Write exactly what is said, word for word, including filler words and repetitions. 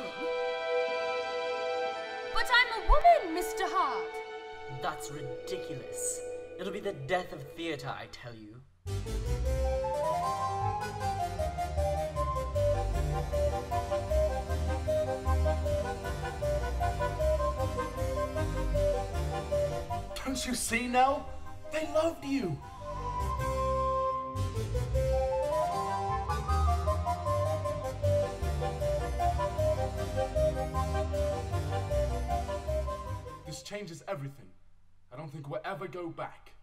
Martin. But I'm a woman, Mister Hart. That's ridiculous. It'll be the death of theatre, I tell you. Don't you see, Nell? They loved you. This changes everything. I don't think we'll ever go back.